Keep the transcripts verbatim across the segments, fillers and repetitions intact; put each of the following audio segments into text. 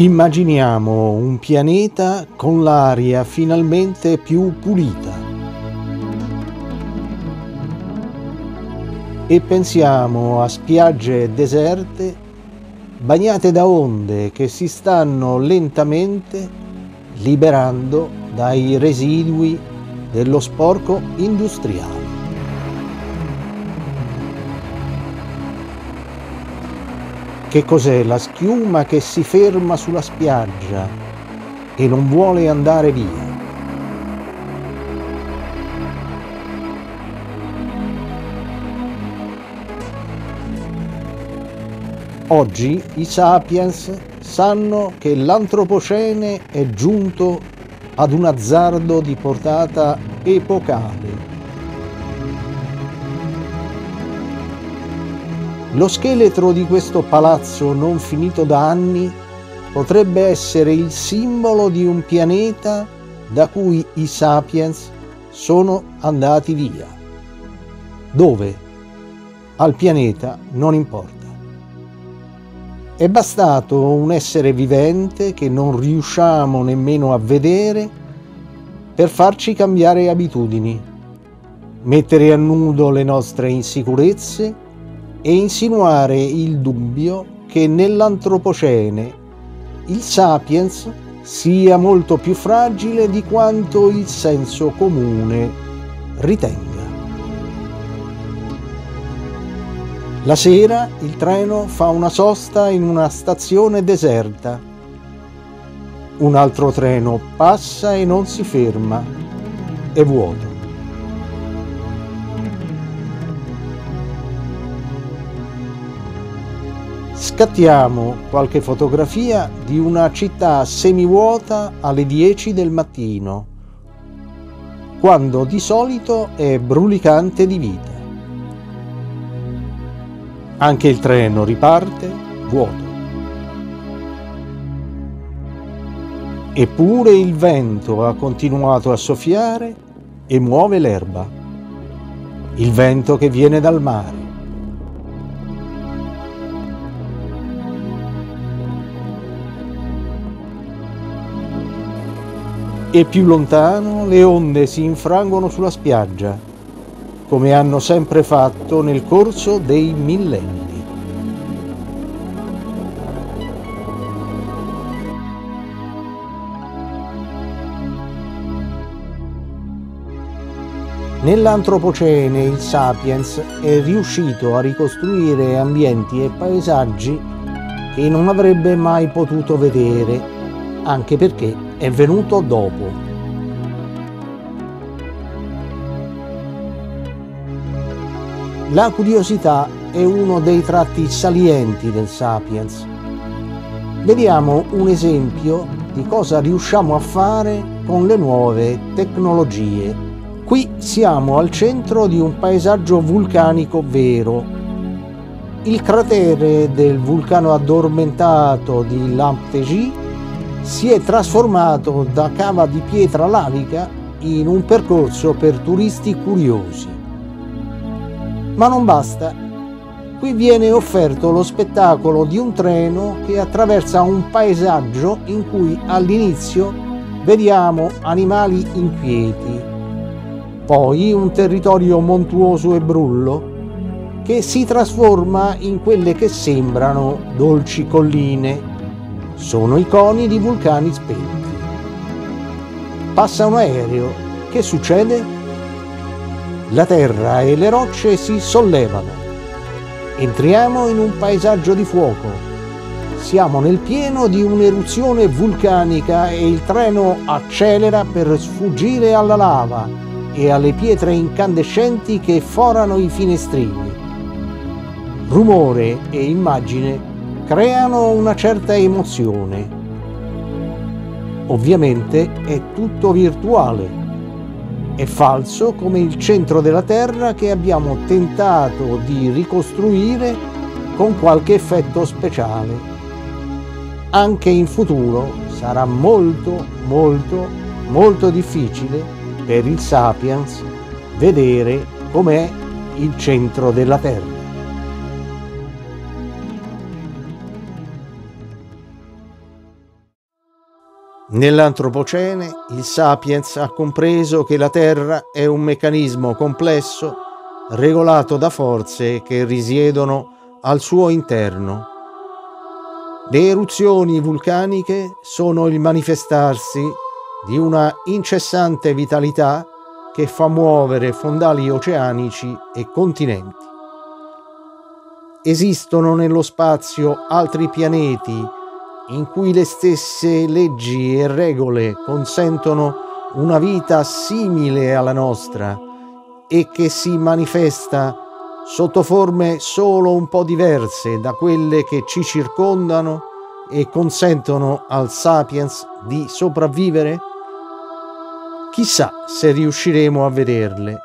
Immaginiamo un pianeta con l'aria finalmente più pulita e pensiamo a spiagge deserte bagnate da onde che si stanno lentamente liberando dai residui dello sporco industriale. Che cos'è la schiuma che si ferma sulla spiaggia e non vuole andare via? Oggi i sapiens sanno che l'antropocene è giunto ad un azzardo di portata epocale. Lo scheletro di questo palazzo non finito da anni potrebbe essere il simbolo di un pianeta da cui i sapiens sono andati via. Dove? Al pianeta non importa. È bastato un essere vivente che non riusciamo nemmeno a vedere per farci cambiare abitudini, mettere a nudo le nostre insicurezze e insinuare il dubbio che nell'antropocene il sapiens sia molto più fragile di quanto il senso comune ritenga. La sera il treno fa una sosta in una stazione deserta. Un altro treno passa e non si ferma. È vuoto. Scattiamo qualche fotografia di una città semivuota alle dieci del mattino, quando di solito è brulicante di vita. Anche il treno riparte vuoto. Eppure il vento ha continuato a soffiare e muove l'erba. Il vento che viene dal mare. E più lontano le onde si infrangono sulla spiaggia, come hanno sempre fatto nel corso dei millenni. Nell'antropocene il Sapiens è riuscito a ricostruire ambienti e paesaggi che non avrebbe mai potuto vedere, anche perché è venuto dopo. La curiosità è uno dei tratti salienti del Sapiens. Vediamo un esempio di cosa riusciamo a fare con le nuove tecnologie. Qui siamo al centro di un paesaggio vulcanico vero. Il cratere del vulcano addormentato di Lamptegy si è trasformato da cava di pietra lavica in un percorso per turisti curiosi. Ma non basta. Qui viene offerto lo spettacolo di un treno che attraversa un paesaggio in cui all'inizio vediamo animali inquieti, poi un territorio montuoso e brullo che si trasforma in quelle che sembrano dolci colline. Sono i coni di vulcani spenti. Passa un aereo. Che succede? La terra e le rocce si sollevano. Entriamo in un paesaggio di fuoco. Siamo nel pieno di un'eruzione vulcanica e il treno accelera per sfuggire alla lava e alle pietre incandescenti che forano i finestrini. Rumore e immagine creano una certa emozione. Ovviamente è tutto virtuale. È falso come il centro della Terra che abbiamo tentato di ricostruire con qualche effetto speciale. Anche in futuro sarà molto, molto, molto difficile per il Sapiens vedere com'è il centro della Terra. Nell'Antropocene il Sapiens ha compreso che la Terra è un meccanismo complesso regolato da forze che risiedono al suo interno. Le eruzioni vulcaniche sono il manifestarsi di una incessante vitalità che fa muovere fondali oceanici e continenti. Esistono nello spazio altri pianeti in cui le stesse leggi e regole consentono una vita simile alla nostra e che si manifesta sotto forme solo un po' diverse da quelle che ci circondano e consentono al Sapiens di sopravvivere? Chissà se riusciremo a vederle,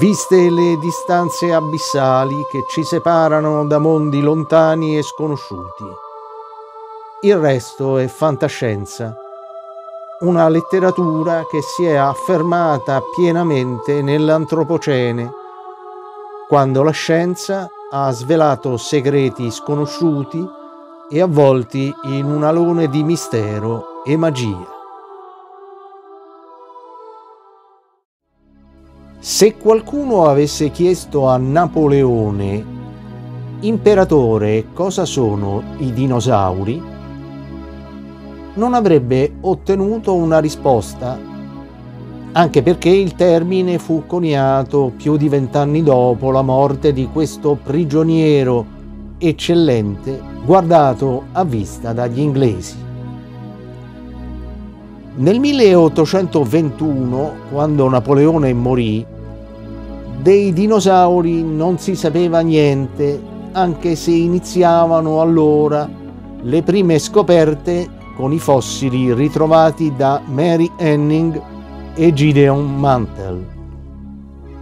viste le distanze abissali che ci separano da mondi lontani e sconosciuti. Il resto è fantascienza, una letteratura che si è affermata pienamente nell'Antropocene, quando la scienza ha svelato segreti sconosciuti e avvolti in un alone di mistero e magia. Se qualcuno avesse chiesto a Napoleone, imperatore, cosa sono i dinosauri? Non avrebbe ottenuto una risposta, anche perché il termine fu coniato più di vent'anni dopo la morte di questo prigioniero eccellente guardato a vista dagli inglesi. Nel milleottocentoventuno, quando Napoleone morì, dei dinosauri non si sapeva niente, anche se iniziavano allora le prime scoperte con i fossili ritrovati da Mary Anning e Gideon Mantell.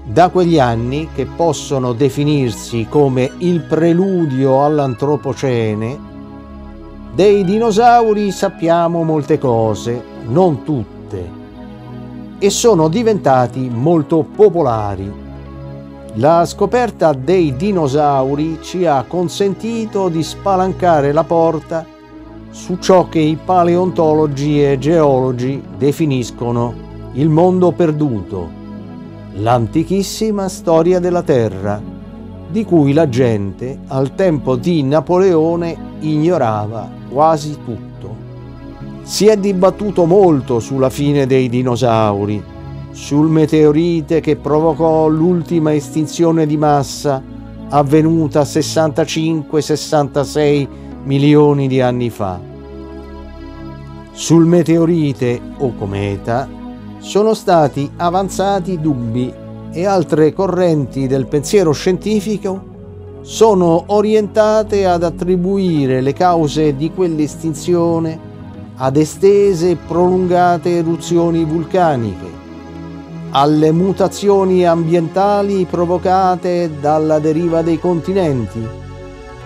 Da quegli anni, che possono definirsi come il preludio all'Antropocene, dei dinosauri sappiamo molte cose, non tutte, e sono diventati molto popolari. La scoperta dei dinosauri ci ha consentito di spalancare la porta su ciò che i paleontologi e geologi definiscono il mondo perduto, l'antichissima storia della Terra, di cui la gente al tempo di Napoleone ignorava quasi tutto. Si è dibattuto molto sulla fine dei dinosauri, sul meteorite che provocò l'ultima estinzione di massa avvenuta sessantacinque sessantasei milioni di anni fa. Sul meteorite o cometa sono stati avanzati dubbi e altre correnti del pensiero scientifico sono orientate ad attribuire le cause di quell'estinzione ad estese e prolungate eruzioni vulcaniche, alle mutazioni ambientali provocate dalla deriva dei continenti,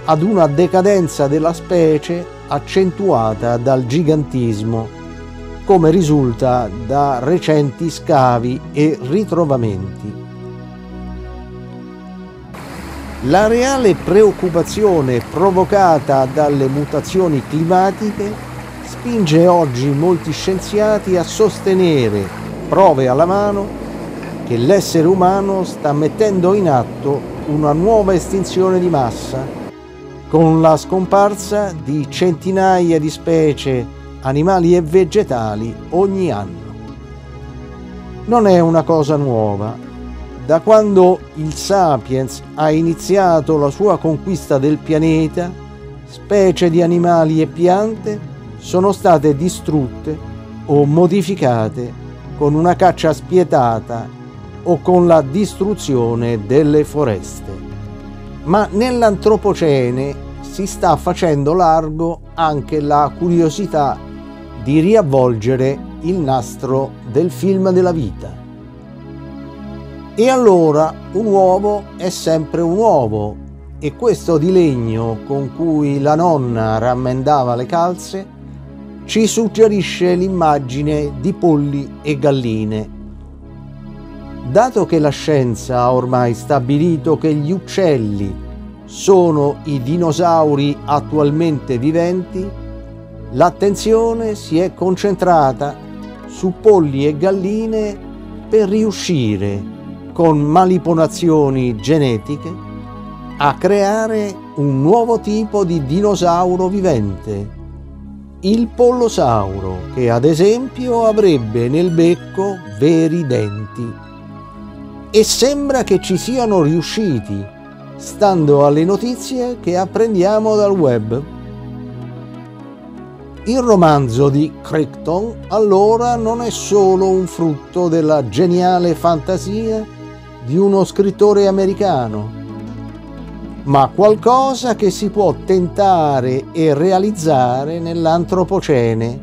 ad una decadenza della specie accentuata dal gigantismo, come risulta da recenti scavi e ritrovamenti. La reale preoccupazione provocata dalle mutazioni climatiche spinge oggi molti scienziati a sostenere, prove alla mano, che l'essere umano sta mettendo in atto una nuova estinzione di massa, con la scomparsa di centinaia di specie animali e vegetali ogni anno. Non è una cosa nuova. Da quando il Sapiens ha iniziato la sua conquista del pianeta, specie di animali e piante sono state distrutte o modificate con una caccia spietata o con la distruzione delle foreste. Ma nell'Antropocene si sta facendo largo anche la curiosità di riavvolgere il nastro del film della vita. E allora un uovo è sempre un uovo, e questo di legno con cui la nonna rammendava le calze ci suggerisce l'immagine di polli e galline. Dato che la scienza ha ormai stabilito che gli uccelli sono i dinosauri attualmente viventi, l'attenzione si è concentrata su polli e galline per riuscire, con manipolazioni genetiche, a creare un nuovo tipo di dinosauro vivente, il pollosauro, che ad esempio avrebbe nel becco veri denti. E sembra che ci siano riusciti, stando alle notizie che apprendiamo dal web. Il romanzo di Crichton allora non è solo un frutto della geniale fantasia di uno scrittore americano, ma qualcosa che si può tentare e realizzare nell'Antropocene.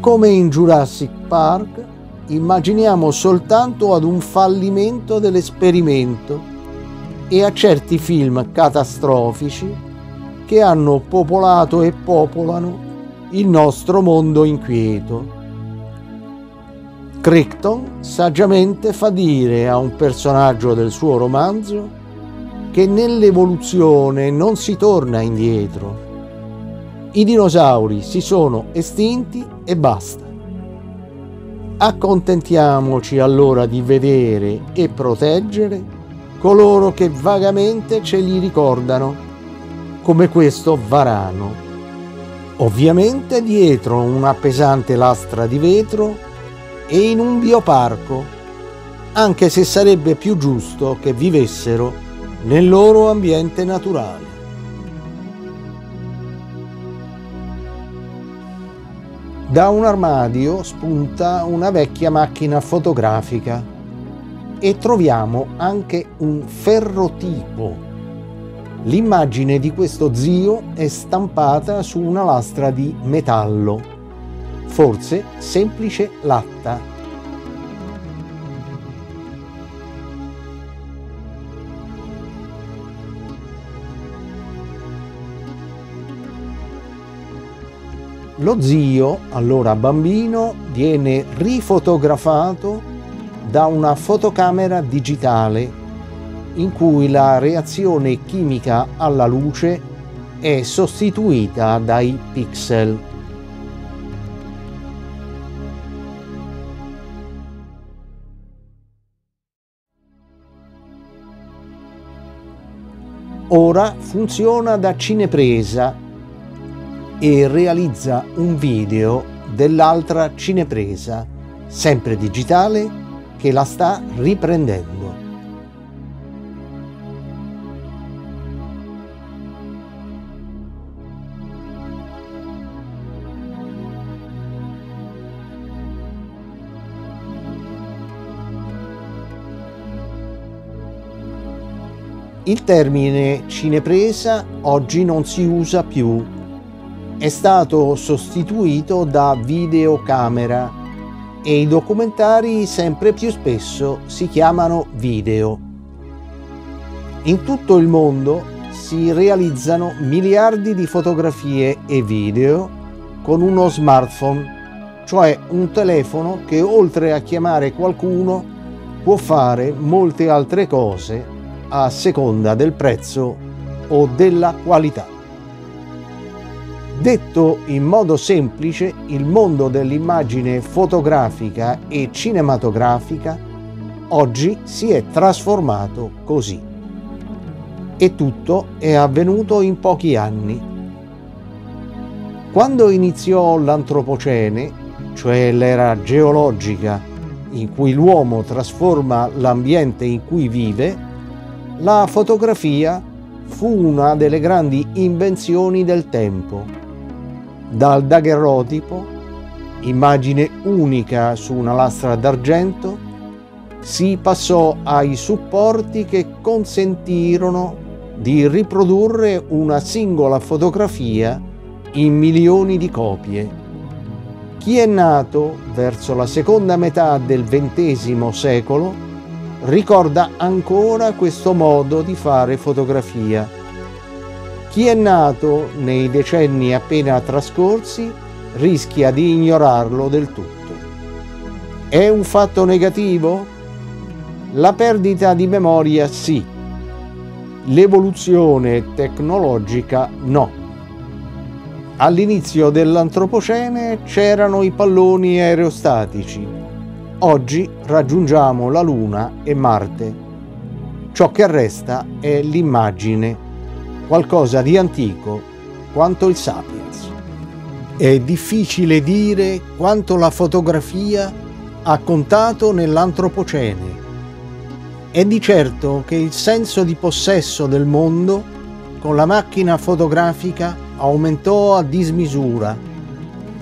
Come in Jurassic Park, immaginiamo soltanto ad un fallimento dell'esperimento e a certi film catastrofici che hanno popolato e popolano il nostro mondo inquieto. Crichton saggiamente fa dire a un personaggio del suo romanzo che nell'evoluzione non si torna indietro. I dinosauri si sono estinti e basta. Accontentiamoci allora di vedere e proteggere coloro che vagamente ce li ricordano, come questo varano, ovviamente dietro una pesante lastra di vetro e in un bioparco, anche se sarebbe più giusto che vivessero nel loro ambiente naturale. Da un armadio spunta una vecchia macchina fotografica e troviamo anche un ferrotipo. L'immagine di questo zio è stampata su una lastra di metallo, forse semplice latta. Lo zio, allora bambino, viene rifotografato da una fotocamera digitale, in cui la reazione chimica alla luce è sostituita dai pixel. Ora funziona da cinepresa e realizza un video dell'altra cinepresa, sempre digitale, che la sta riprendendo. Il termine cinepresa oggi non si usa più, è stato sostituito da videocamera e i documentari sempre più spesso si chiamano video. In tutto il mondo si realizzano miliardi di fotografie e video con uno smartphone, cioè un telefono che oltre a chiamare qualcuno può fare molte altre cose a seconda del prezzo o della qualità. Detto in modo semplice, il mondo dell'immagine fotografica e cinematografica oggi si è trasformato così. E tutto è avvenuto in pochi anni. Quando iniziò l'Antropocene, cioè l'era geologica in cui l'uomo trasforma l'ambiente in cui vive, la fotografia fu una delle grandi invenzioni del tempo. Dal daguerrotipo, immagine unica su una lastra d'argento, si passò ai supporti che consentirono di riprodurre una singola fotografia in milioni di copie. Chi è nato verso la seconda metà del ventesimo secolo ricorda ancora questo modo di fare fotografia. Chi è nato nei decenni appena trascorsi rischia di ignorarlo del tutto. È un fatto negativo? La perdita di memoria sì, l'evoluzione tecnologica no. All'inizio dell'Antropocene c'erano i palloni aerostatici. Oggi raggiungiamo la Luna e Marte. Ciò che resta è l'immagine, qualcosa di antico quanto il Sapiens. È difficile dire quanto la fotografia ha contato nell'Antropocene. È di certo che il senso di possesso del mondo con la macchina fotografica aumentò a dismisura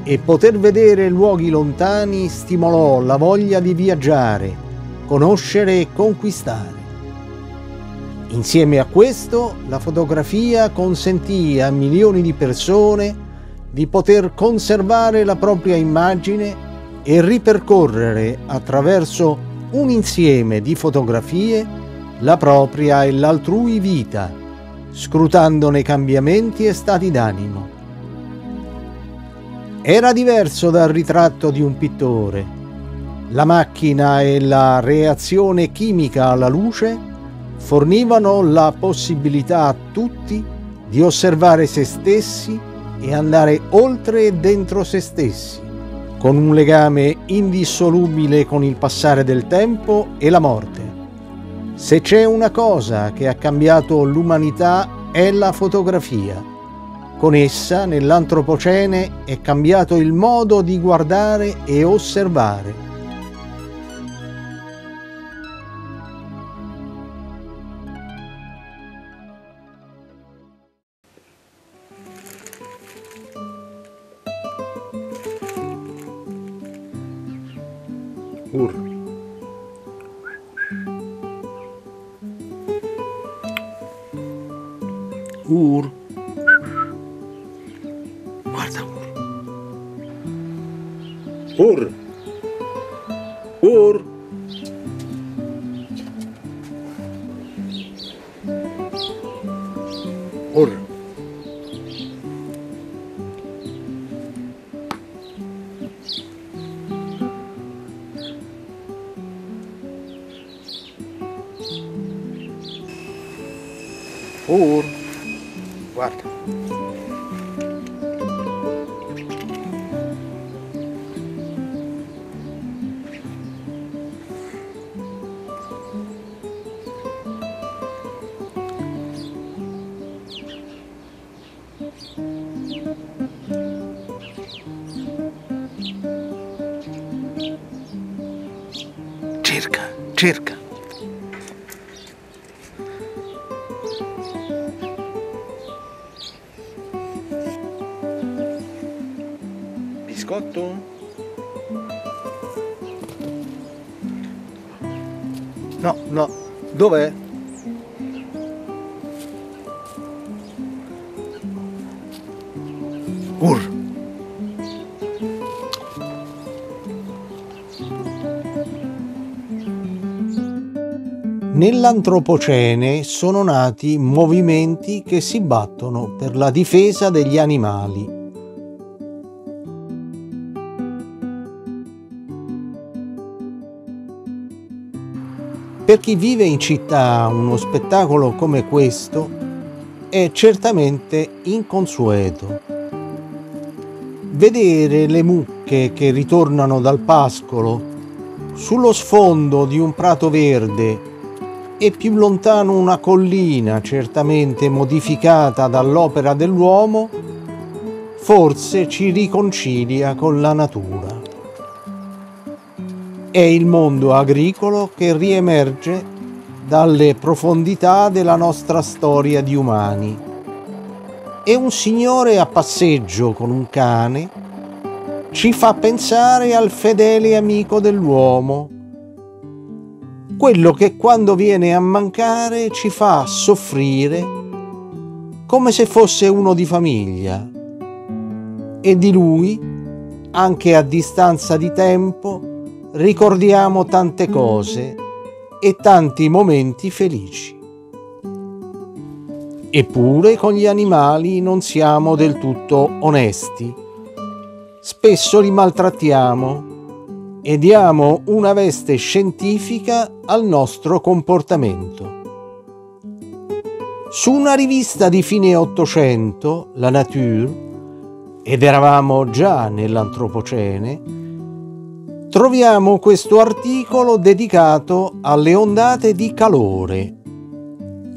e poter vedere luoghi lontani stimolò la voglia di viaggiare, conoscere e conquistare. Insieme a questo, la fotografia consentì a milioni di persone di poter conservare la propria immagine e ripercorrere attraverso un insieme di fotografie la propria e l'altrui vita, scrutandone cambiamenti e stati d'animo. Era diverso dal ritratto di un pittore. La macchina e la reazione chimica alla luce fornivano la possibilità a tutti di osservare se stessi e andare oltre e dentro se stessi, con un legame indissolubile con il passare del tempo e la morte. Se c'è una cosa che ha cambiato l'umanità è la fotografia. Con essa nell'Antropocene è cambiato il modo di guardare e osservare. Urlo. Ur. Guarda Ur. Ur. Ur. Ur. Ur. Guarda. Cerca, cerca. Biscotto? No, no, dov'è? Ur. Nell'Antropocene sono nati movimenti che si battono per la difesa degli animali. Per chi vive in città uno spettacolo come questo è certamente inconsueto. Vedere le mucche che ritornano dal pascolo sullo sfondo di un prato verde e più lontano una collina certamente modificata dall'opera dell'uomo, forse ci riconcilia con la natura. È il mondo agricolo che riemerge dalle profondità della nostra storia di umani. E un signore a passeggio con un cane ci fa pensare al fedele amico dell'uomo, quello che quando viene a mancare ci fa soffrire come se fosse uno di famiglia, e di lui, anche a distanza di tempo, ricordiamo tante cose e tanti momenti felici. Eppure con gli animali non siamo del tutto onesti. Spesso li maltrattiamo e diamo una veste scientifica al nostro comportamento. Su una rivista di fine Ottocento, La Nature, ed eravamo già nell'Antropocene, troviamo questo articolo dedicato alle ondate di calore,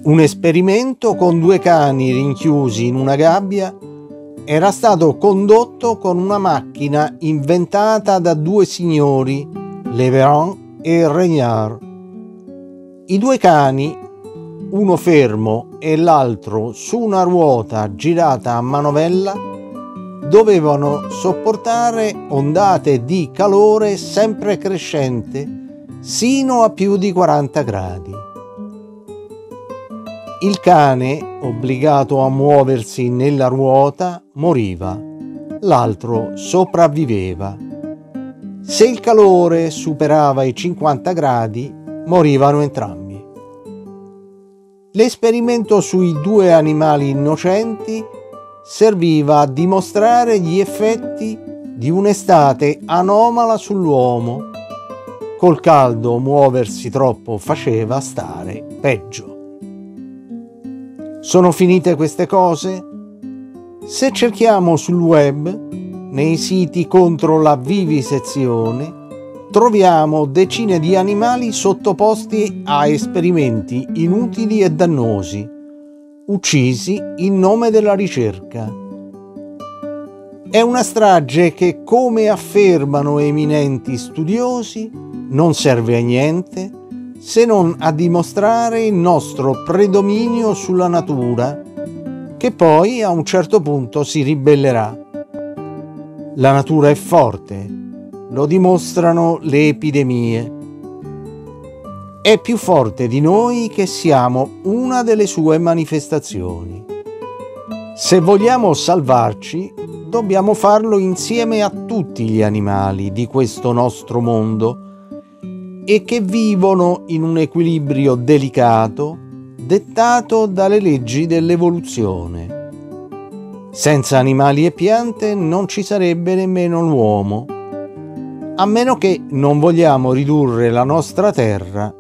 un esperimento con due cani rinchiusi in una gabbia era stato condotto con una macchina inventata da due signori, Le Veron e Regnard. I due cani, uno fermo e l'altro su una ruota girata a manovella, dovevano sopportare ondate di calore sempre crescente, sino a più di quaranta gradi. Il cane, obbligato a muoversi nella ruota, moriva, l'altro sopravviveva. Se il calore superava i cinquanta gradi, morivano entrambi. L'esperimento sui due animali innocenti serviva a dimostrare gli effetti di un'estate anomala sull'uomo. Col caldo muoversi troppo faceva stare peggio. Sono finite queste cose? Se cerchiamo sul web, nei siti contro la vivisezione, troviamo decine di animali sottoposti a esperimenti inutili e dannosi, uccisi in nome della ricerca. È una strage che, come affermano eminenti studiosi, non serve a niente se non a dimostrare il nostro predominio sulla natura, che poi a un certo punto si ribellerà. La natura è forte, lo dimostrano le epidemie. È più forte di noi che siamo una delle sue manifestazioni. Se vogliamo salvarci, dobbiamo farlo insieme a tutti gli animali di questo nostro mondo e che vivono in un equilibrio delicato dettato dalle leggi dell'evoluzione. Senza animali e piante non ci sarebbe nemmeno l'uomo, a meno che non vogliamo ridurre la nostra terra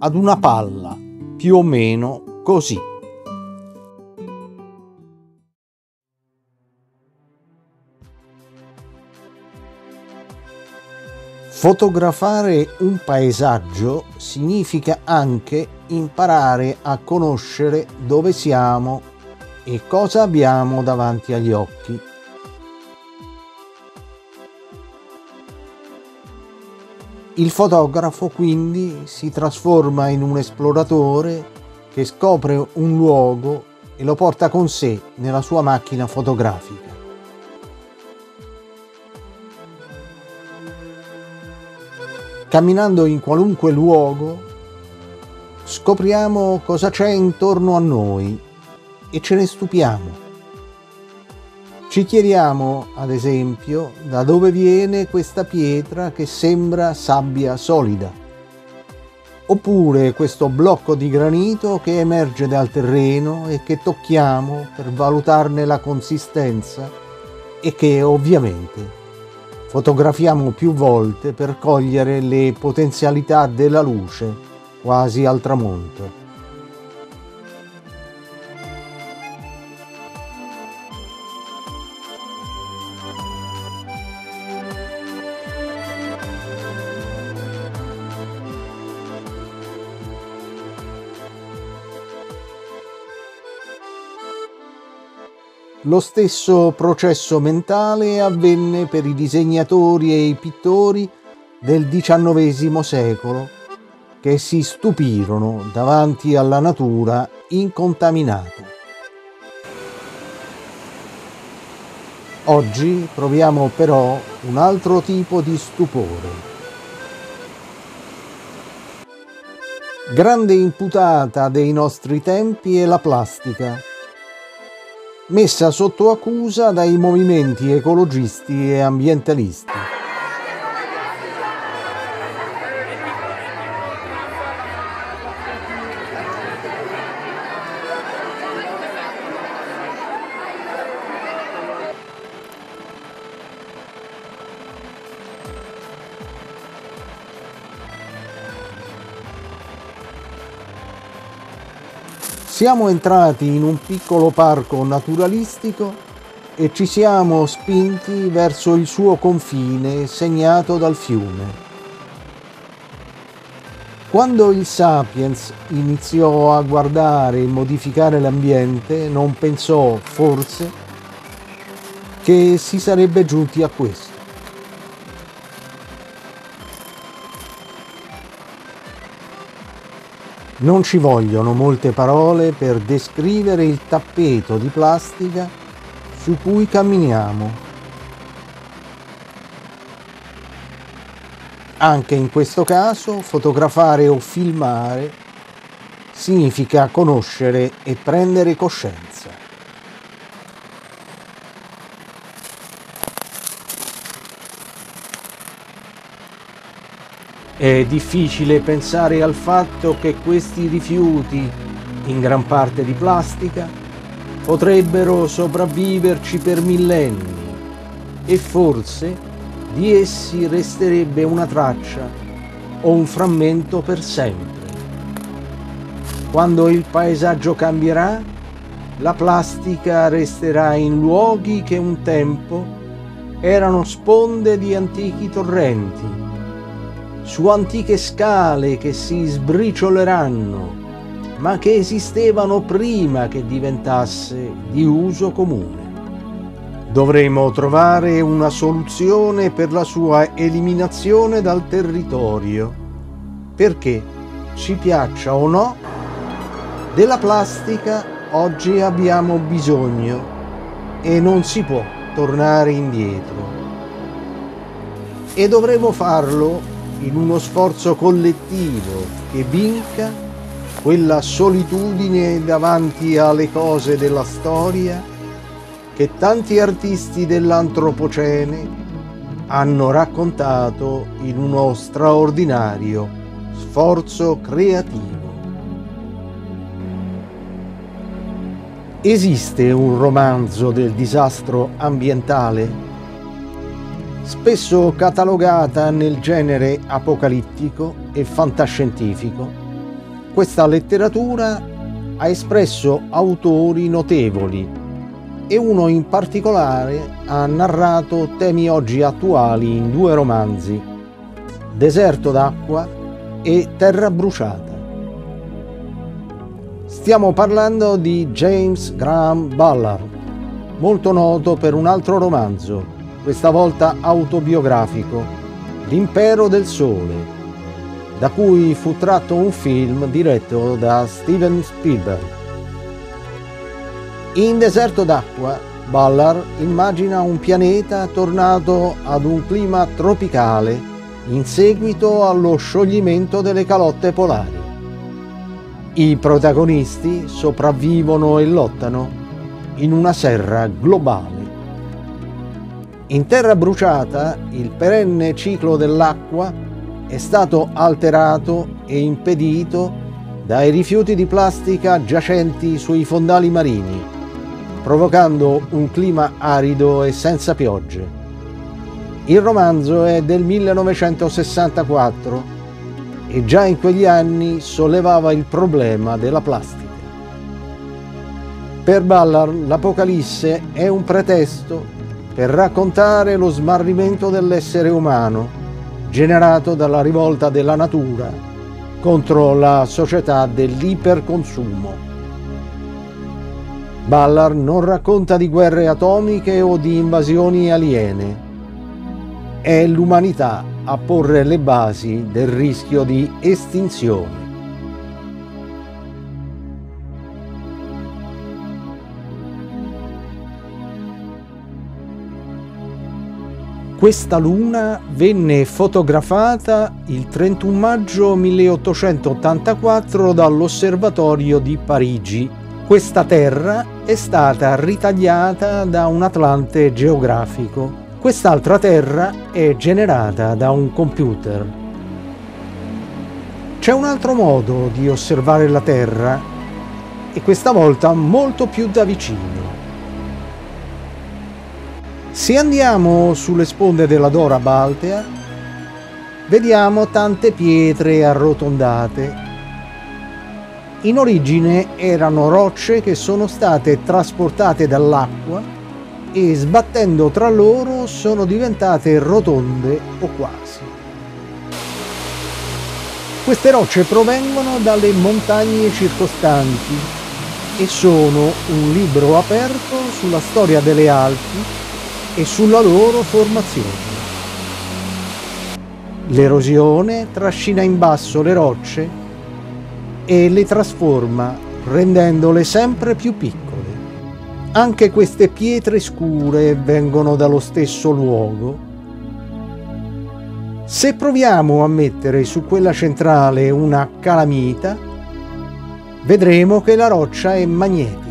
ad una palla, più o meno così. Fotografare un paesaggio significa anche imparare a conoscere dove siamo e cosa abbiamo davanti agli occhi. Il fotografo quindi si trasforma in un esploratore che scopre un luogo e lo porta con sé nella sua macchina fotografica. Camminando in qualunque luogo, scopriamo cosa c'è intorno a noi e ce ne stupiamo. Ci chiediamo, ad esempio, da dove viene questa pietra che sembra sabbia solida, oppure questo blocco di granito che emerge dal terreno e che tocchiamo per valutarne la consistenza e che ovviamente fotografiamo più volte per cogliere le potenzialità della luce quasi al tramonto. Lo stesso processo mentale avvenne per i disegnatori e i pittori del diciannovesimo secolo, che si stupirono davanti alla natura incontaminata. Oggi proviamo però un altro tipo di stupore. Grande imputata dei nostri tempi è la plastica, messa sotto accusa dai movimenti ecologisti e ambientalisti. Siamo entrati in un piccolo parco naturalistico e ci siamo spinti verso il suo confine segnato dal fiume. Quando il Sapiens iniziò a guardare e modificare l'ambiente, non pensò, forse, che si sarebbe giunti a questo. Non ci vogliono molte parole per descrivere il tappeto di plastica su cui camminiamo. Anche in questo caso, fotografare o filmare significa conoscere e prendere coscienza. È difficile pensare al fatto che questi rifiuti, in gran parte di plastica, potrebbero sopravviverci per millenni e forse di essi resterebbe una traccia o un frammento per sempre. Quando il paesaggio cambierà, la plastica resterà in luoghi che un tempo erano sponde di antichi torrenti, su antiche scale che si sbricioleranno, ma che esistevano prima che diventasse di uso comune. Dovremo trovare una soluzione per la sua eliminazione dal territorio, perché, ci piaccia o no, della plastica oggi abbiamo bisogno e non si può tornare indietro. E dovremo farlo in uno sforzo collettivo che vinca quella solitudine davanti alle cose della storia che tanti artisti dell'Antropocene hanno raccontato in uno straordinario sforzo creativo. Esiste un romanzo del disastro ambientale? Spesso catalogata nel genere apocalittico e fantascientifico, questa letteratura ha espresso autori notevoli e uno in particolare ha narrato temi oggi attuali in due romanzi, Deserto d'acqua e Terra bruciata. Stiamo parlando di James Graham Ballard, molto noto per un altro romanzo, questa volta autobiografico, L'impero del Sole, da cui fu tratto un film diretto da Steven Spielberg. In Deserto d'acqua, Ballard immagina un pianeta tornato ad un clima tropicale in seguito allo scioglimento delle calotte polari. I protagonisti sopravvivono e lottano in una serra globale. In Terra bruciata, il perenne ciclo dell'acqua è stato alterato e impedito dai rifiuti di plastica giacenti sui fondali marini, provocando un clima arido e senza piogge. Il romanzo è del millenovecentosessantaquattro e già in quegli anni sollevava il problema della plastica. Per Ballard, l'Apocalisse è un pretesto per raccontare lo smarrimento dell'essere umano generato dalla rivolta della natura contro la società dell'iperconsumo. Ballard non racconta di guerre atomiche o di invasioni aliene. È l'umanità a porre le basi del rischio di estinzione. Questa luna venne fotografata il trentuno maggio milleottocentottantaquattro dall'osservatorio di Parigi. Questa terra è stata ritagliata da un atlante geografico. Quest'altra terra è generata da un computer. C'è un altro modo di osservare la Terra, e questa volta molto più da vicino. Se andiamo sulle sponde della Dora Baltea, vediamo tante pietre arrotondate. In origine erano rocce che sono state trasportate dall'acqua e sbattendo tra loro sono diventate rotonde o quasi. Queste rocce provengono dalle montagne circostanti e sono un libro aperto sulla storia delle Alpi e sulla loro formazione. L'erosione trascina in basso le rocce e le trasforma, rendendole sempre più piccole. Anche queste pietre scure vengono dallo stesso luogo. Se proviamo a mettere su quella centrale una calamita, vedremo che la roccia è magnetica.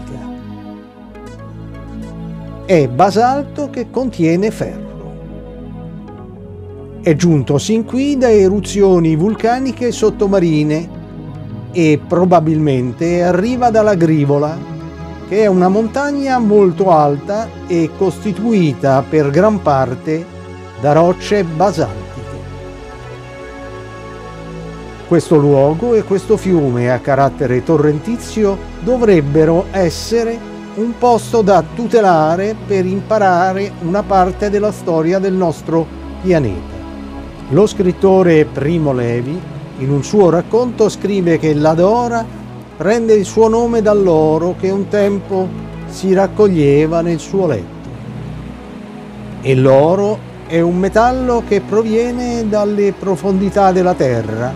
È basalto che contiene ferro. È giunto sin qui da eruzioni vulcaniche sottomarine e probabilmente arriva dalla Grivola, che è una montagna molto alta e costituita per gran parte da rocce basaltiche. Questo luogo e questo fiume a carattere torrentizio dovrebbero essere un posto da tutelare per imparare una parte della storia del nostro pianeta. Lo scrittore Primo Levi, in un suo racconto, scrive che la Dora prende il suo nome dall'oro che un tempo si raccoglieva nel suo letto. E l'oro è un metallo che proviene dalle profondità della terra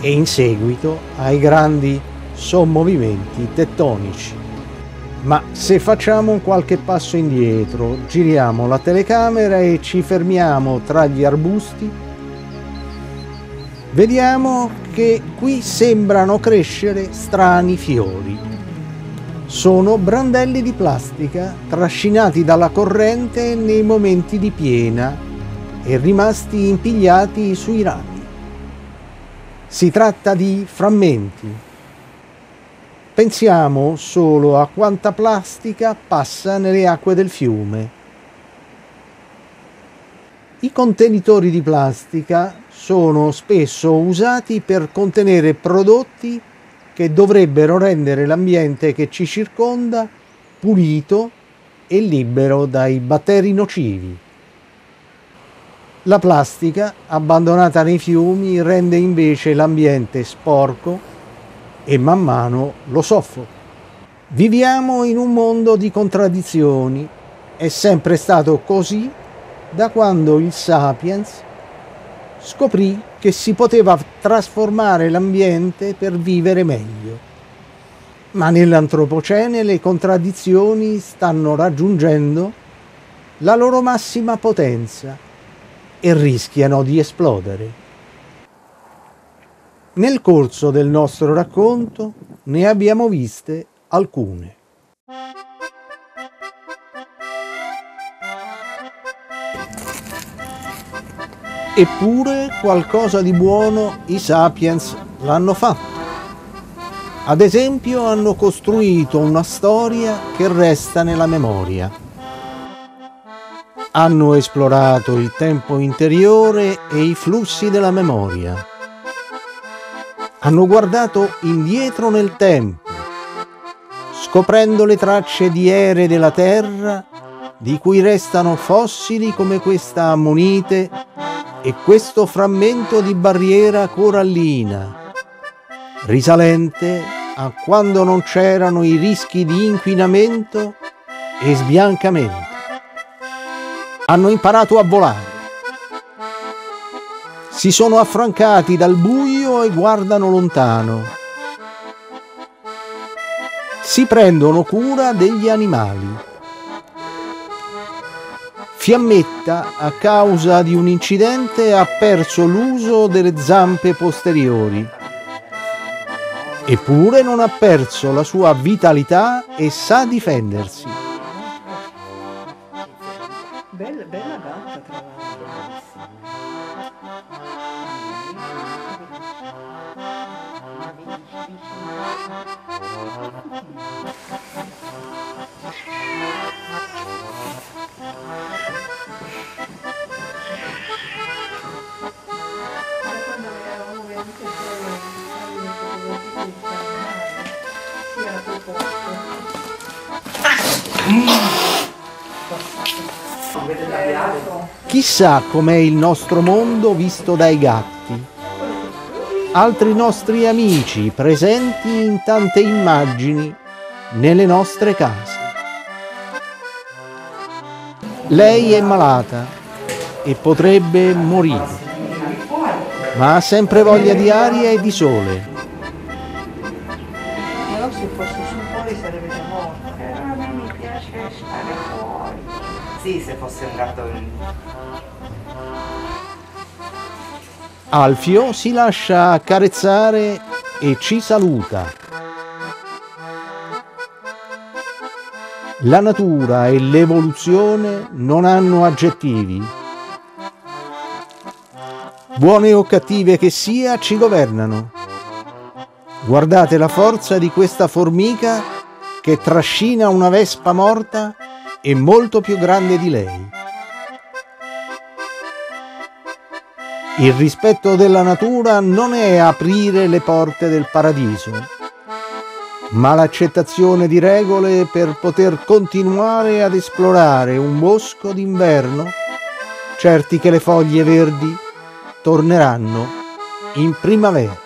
e in seguito ai grandi sommovimenti tettonici. Ma se facciamo un qualche passo indietro, giriamo la telecamera e ci fermiamo tra gli arbusti, vediamo che qui sembrano crescere strani fiori. Sono brandelli di plastica trascinati dalla corrente nei momenti di piena e rimasti impigliati sui rami. Si tratta di frammenti. Pensiamo solo a quanta plastica passa nelle acque del fiume. I contenitori di plastica sono spesso usati per contenere prodotti che dovrebbero rendere l'ambiente che ci circonda pulito e libero dai batteri nocivi. La plastica abbandonata nei fiumi rende invece l'ambiente sporco e man mano lo soffoco. Viviamo in un mondo di contraddizioni. È sempre stato così da quando il Sapiens scoprì che si poteva trasformare l'ambiente per vivere meglio. Ma nell'Antropocene le contraddizioni stanno raggiungendo la loro massima potenza e rischiano di esplodere. Nel corso del nostro racconto ne abbiamo viste alcune. Eppure qualcosa di buono i Sapiens l'hanno fatto. Ad esempio, hanno costruito una storia che resta nella memoria. Hanno esplorato il tempo interiore e i flussi della memoria. Hanno guardato indietro nel tempo, scoprendo le tracce di ere della Terra di cui restano fossili come questa ammonite e questo frammento di barriera corallina, risalente a quando non c'erano i rischi di inquinamento e sbiancamento. Hanno imparato a volare. Si sono affrancati dal buio e guardano lontano. Si prendono cura degli animali. Fiammetta, a causa di un incidente, ha perso l'uso delle zampe posteriori. Eppure non ha perso la sua vitalità e sa difendersi. Bella, bella gatta, tra l'altro. Chissà com'è il nostro mondo visto dai gatti. Altri nostri amici presenti in tante immagini nelle nostre case. Lei è malata e potrebbe morire, ma ha sempre voglia di aria e di sole. Però se fosse sul fuori sarebbe già morta. Però non mi piace stare fuori. Sì, se fosse un gatto. Alfio si lascia accarezzare e ci saluta. La natura e l'evoluzione non hanno aggettivi. Buone o cattive che sia, ci governano. Guardate la forza di questa formica che trascina una vespa morta e molto più grande di lei. Il rispetto della natura non è aprire le porte del paradiso, ma l'accettazione di regole per poter continuare ad esplorare un bosco d'inverno, certi che le foglie verdi torneranno in primavera.